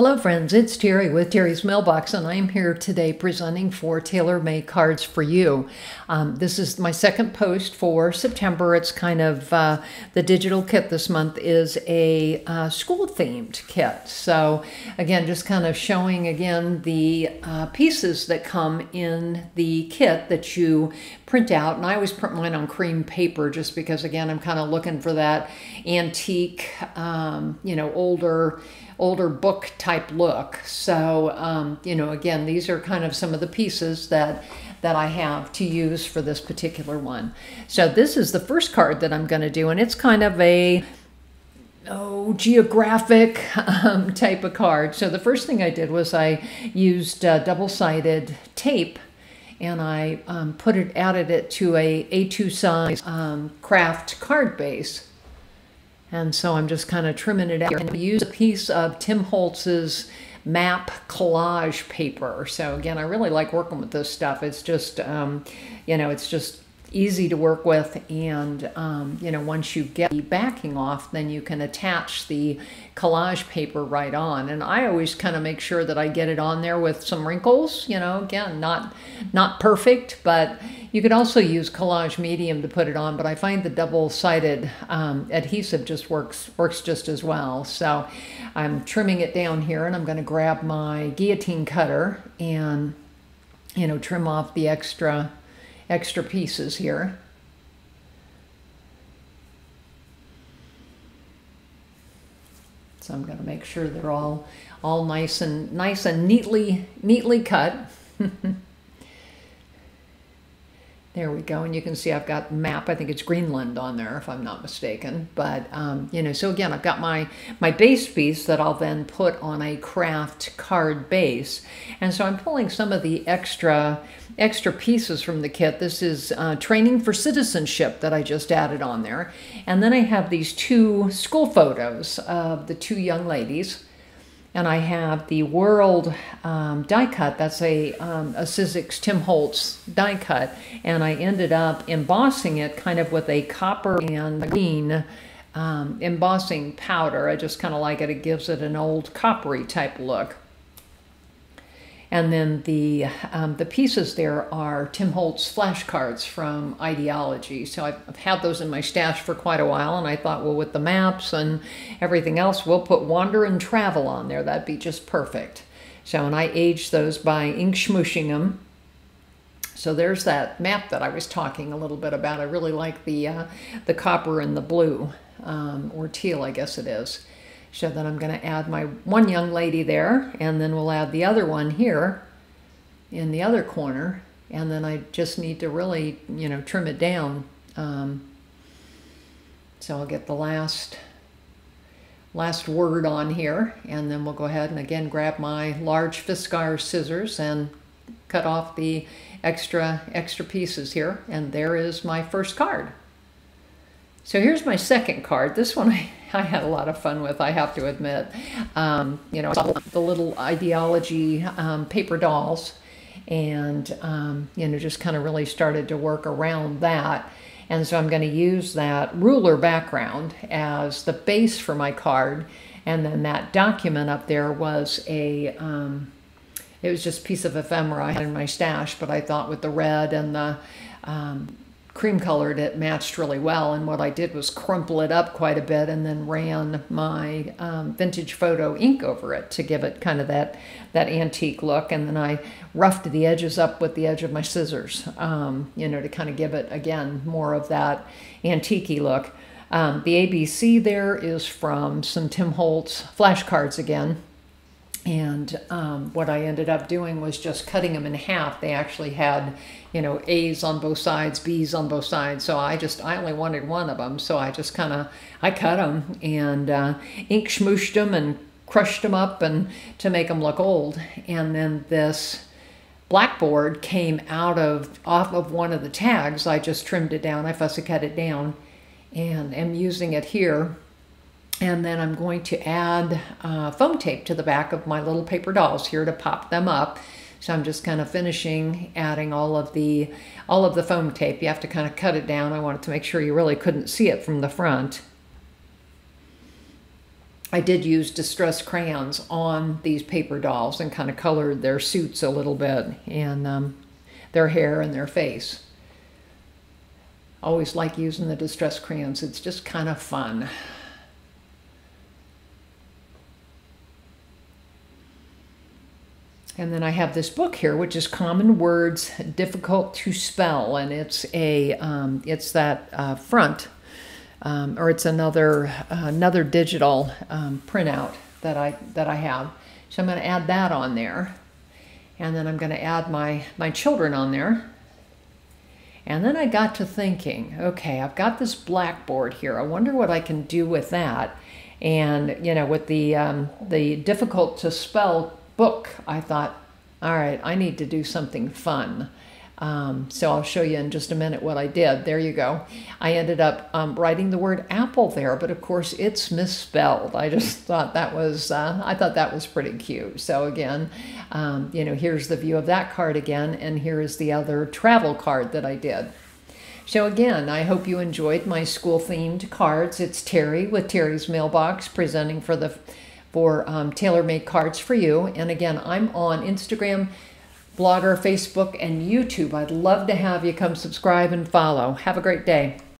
Hello friends, it's Terry with Teris Mailbox, and I'm here today presenting for TaylorMade Cards 4 U. This is my second post for September. It's kind of the digital kit this month is a school-themed kit. So again, just kind of showing again the pieces that come in the kit that you print out. And I always print mine on cream paper just because, again, I'm kind of looking for that antique, you know, older book type look. So, you know, again, these are kind of some of the pieces that I have to use for this particular one. So this is the first card that I'm going to do, and it's kind of a geographic type of card. So the first thing I did was I used double-sided tape, and I added it to a A2 size craft card base. And so I'm just kind of trimming it out. And I use a piece of Tim Holtz's map collage paper. So again, I really like working with this stuff. It's just, you know, it's just easy to work with. And, you know, once you get the backing off, then you can attach the collage paper right on. And I always kind of make sure that I get it on there with some wrinkles, you know, again, not perfect, but you could also use collage medium to put it on, but I find the double-sided adhesive just works just as well. So I'm trimming it down here, and I'm going to grab my guillotine cutter and, you know, trim off the extra pieces here. So I'm going to make sure they're all nice and neatly cut. There we go, and you can see I've got map, I think it's Greenland on there if I'm not mistaken, but you know, so again, I've got my base piece that I'll then put on a craft card base. And so I'm pulling some of the extra pieces from the kit. This is training for citizenship that I just added on there. And then I have these two school photos of the two young ladies. And I have the World die cut. That's a Sizzix Tim Holtz die cut. And I ended up embossing it kind of with a copper and green embossing powder. I just kind of like it. It gives it an old coppery type look. And then the pieces there are Tim Holtz flashcards from Ideology. So I've had those in my stash for quite a while, and I thought, well, with the maps and everything else, we'll put Wander and Travel on there. That'd be just perfect. So, and I aged those by ink smooshing them. So there's that map that I was talking a little bit about. I really like the copper and the blue, or teal, I guess it is. So then I'm going to add my one young lady there, and then we'll add the other one here in the other corner. And then I just need to really, you know, trim it down. So I'll get the last word on here, and then we'll go ahead and again grab my large Fiskars scissors and cut off the extra pieces here. And there is my first card. So here's my second card. This one I had a lot of fun with, I have to admit. You know, the little Ideology paper dolls, and, you know, just kind of really started to work around that. And so I'm going to use that ruler background as the base for my card. And then that document up there was a, it was just a piece of ephemera I had in my stash, but I thought with the red and the, cream colored, it matched really well. And what I did was crumple it up quite a bit and then ran my vintage photo ink over it to give it kind of that antique look. And then I roughed the edges up with the edge of my scissors, you know, to kind of give it, again, more of that antique-y look. The ABC there is from some Tim Holtz flashcards again. And what I ended up doing was just cutting them in half. They actually had, you know, A's on both sides, B's on both sides. So I only wanted one of them. So I just kind of, I cut them and ink smooshed them and crushed them up and to make them look old. And then this blackboard came off of one of the tags. I just trimmed it down. I fussy cut it down and am using it here. And then I'm going to add foam tape to the back of my little paper dolls here to pop them up. So I'm just kind of finishing adding all of the foam tape. You have to kind of cut it down. I wanted to make sure you really couldn't see it from the front. I did use distressed crayons on these paper dolls and kind of colored their suits a little bit, and their hair and their face. Always like using the distressed crayons. It's just kind of fun. And then I have this book here, which is Common Words Difficult to Spell, and it's a it's that front. Or it's another digital printout that I have. So I'm going to add that on there, and then I'm going to add my children on there. And then I got to thinking, okay, I've got this blackboard here. I wonder what I can do with that. And you know, with the difficult to spell book, I thought, all right, I need to do something fun. So I'll show you in just a minute what I did. There you go. I ended up writing the word apple there, but of course it's misspelled. I just thought that was, pretty cute. So again, you know, here's the view of that card again, and here is the other travel card that I did. So again, I hope you enjoyed my school-themed cards. It's Terry with Teris Mailbox presenting for TaylorMade Cards for You. And again, I'm on Instagram, Blogger, Facebook, and YouTube. I'd love to have you come subscribe and follow. Have a great day.